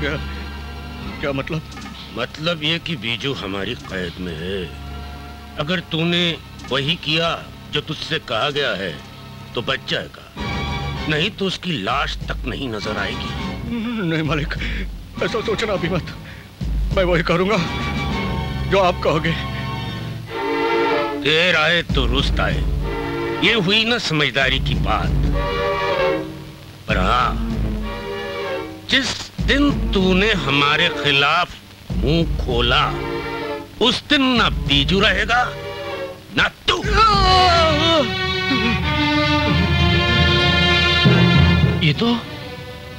क्या क्या मतलब ये कि बीजू हमारी कैद में है। अगर तूने वही किया जो तुझसे कहा गया है तो बच जाएगा, नहीं तो उसकी लाश तक नहीं नजर आएगी। नहीं मालिक, ऐसा सोचना अभी मत। मैं वही करूंगा जो आप कहोगे। देर आए तो रुस्त आए, ये हुई ना समझदारी की बात। पर हाँ, जिस दिन तूने हमारे खिलाफ मुंह खोला उस दिन ना बीजू रहेगा ना तू।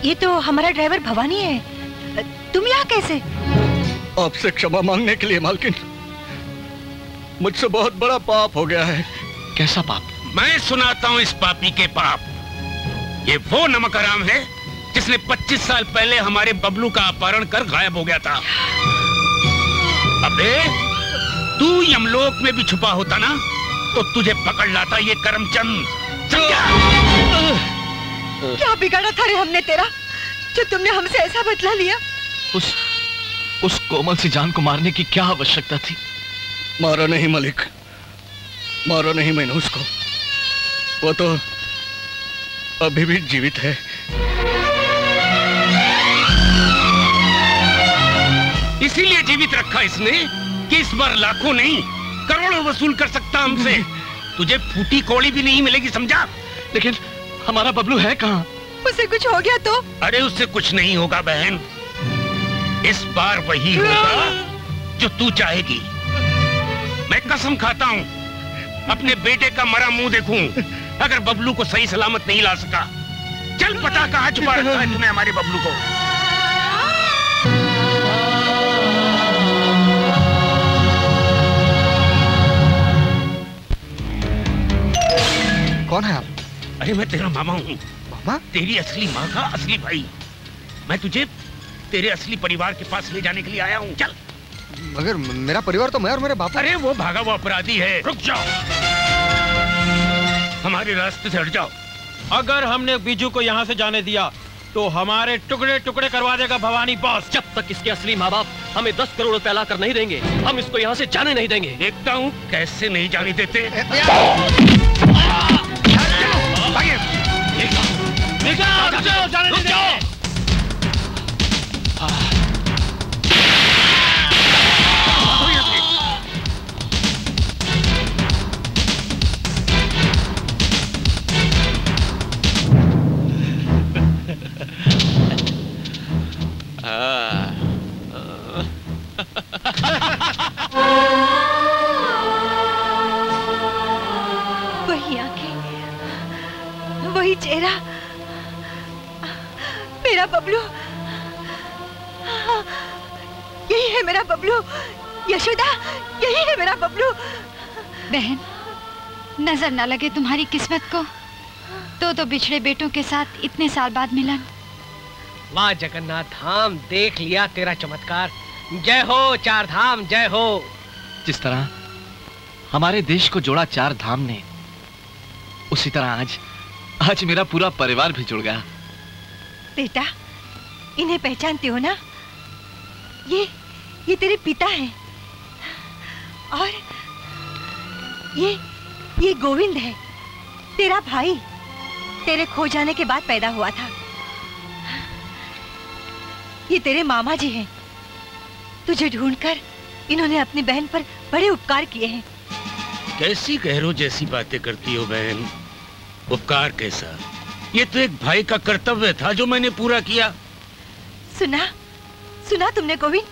ये तो हमारा ड्राइवर भवानी है। तुम यहाँ कैसे? आपसे क्षमा मांगने के लिए मालकिन। मुझसे बहुत बड़ा पाप हो गया है। कैसा पाप? मैं सुनाता हूँ इस पापी के पाप। ये वो नमक हराम है जिसने 25 साल पहले हमारे बबलू का अपहरण कर गायब हो गया था। अबे, तू यमलोक में भी छुपा होता ना तो तुझे पकड़ लाता ये करमचंद। क्या बिगाड़ा था रे हमने तेरा जो तुमने हमसे ऐसा बदला लिया? उस कोमल सी जान को मारने की क्या आवश्यकता थी? मारा नहीं मलिक, मारा नहीं मैंने उसको। वो तो अभी भी जीवित है। इसीलिए जीवित रखा इसने कि इस बार लाखों नहीं करोड़ों वसूल कर सकता हमसे। तुझे फूटी कौड़ी भी नहीं मिलेगी, समझा? लेकिन हमारा बबलू है कहाँ? उसे कुछ हो गया तो? अरे उससे कुछ नहीं होगा बहन। इस बार वही होगा जो तू चाहेगी। मैं कसम खाता हूँ अपने बेटे का मरा मुंह देखूं अगर बबलू को सही सलामत नहीं ला सका। चल पता कहाँ छुपा रखा है तूने हमारे बबलू को। कौन है आप? अरे मैं तेरा मामा हूँ। मामा? तेरी असली माँ का असली भाई। मैं तुझे तेरे असली परिवार के पास ले जाने के लिए आया हूँ। चल। मगर मेरा परिवार तो मैं और मेरे बाप। अरे वो भागा हुआ अपराधी है। रुक जाओ, हमारे रास्ते से हट जाओ। अगर हमने बीजू को यहाँ से जाने दिया तो हमारे टुकड़े टुकड़े करवा देगा भवानी बॉस। जब तक इसके असली माँ बाप हमें 10 करोड़ रुपया ला कर नहीं देंगे हम इसको यहाँ से जाने नहीं देंगे। देखता हूँ कैसे नहीं जाने देते। वही आंखें, वही चेहरा, मेरा बबलू यही है। मेरा बबलू, यशोदा यही है मेरा बबलू। बहन, नजर ना लगे तुम्हारी किस्मत को। तो बिछड़े बेटों के साथ इतने साल बाद मिलन। माँ जगन्नाथ धाम, देख लिया तेरा चमत्कार। जय हो चार धाम, जय हो। जिस तरह हमारे देश को जोड़ा चार धाम ने, उसी तरह आज मेरा पूरा परिवार भी जुड़ गया। बेटा, इन्हें पहचानती हो ना? ये तेरे पिता हैं और ये गोविंद है, तेरा भाई। तेरे खो जाने के बाद पैदा हुआ था। ये तेरे मामा जी हैं। तुझे ढूंढकर इन्होंने अपनी बहन पर बड़े उपकार किए हैं। कैसी गहरों जैसी बातें करती हो बहन। उपकार कैसा? ये तो एक भाई का कर्तव्य था जो मैंने पूरा किया। सुना तुमने गोविंद?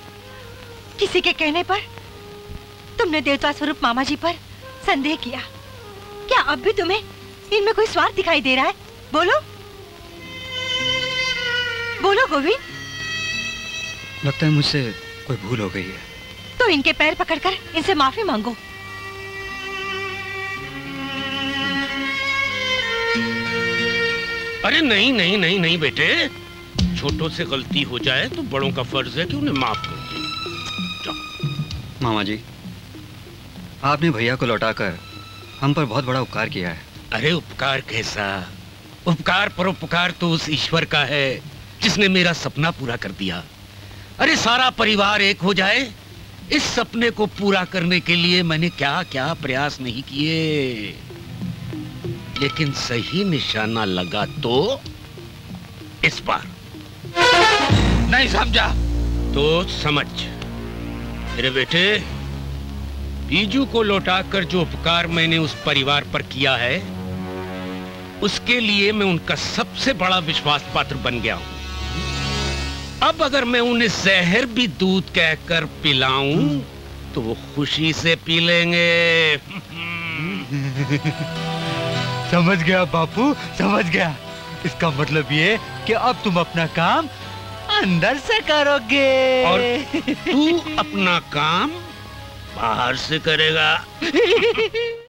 किसी के कहने पर तुमने देवता स्वरूप मामा जी पर संदेह किया। क्या अब भी तुम्हें इनमें कोई स्वार्थ दिखाई दे रहा है? बोलो बोलो गोविंद। लगता है मुझसे कोई भूल हो गई है। तो इनके पैर पकड़कर इनसे माफी मांगो। अरे नहीं नहीं नहीं नहीं बेटे, छोटों से गलती हो जाए तो बड़ों का फर्ज है कि उन्हें माफ कर दें। मामा जी, आपने भैया को लौटाकर हम पर बहुत बड़ा उपकार किया है। अरे उपकार कैसा? उपकार परोपकार तो उस ईश्वर का है जिसने मेरा सपना पूरा कर दिया। अरे सारा परिवार एक हो जाए, इस सपने को पूरा करने के लिए मैंने क्या क्या प्रयास नहीं किए, लेकिन सही निशाना लगा तो इस बार। नहीं समझा तो समझ मेरे बेटे, बीजू को लौटाकर जो उपकार मैंने उस परिवार पर किया है, उसके लिए मैं उनका सबसे बड़ा विश्वास पात्र बन गया हूं। अब अगर मैं उन्हें जहर भी दूध कहकर पिलाऊं तो वो खुशी से पी लेंगे। समझ गया बापू, समझ गया। इसका मतलब ये कि अब तुम अपना काम अंदर से करोगे और तू अपना काम बाहर से करेगा।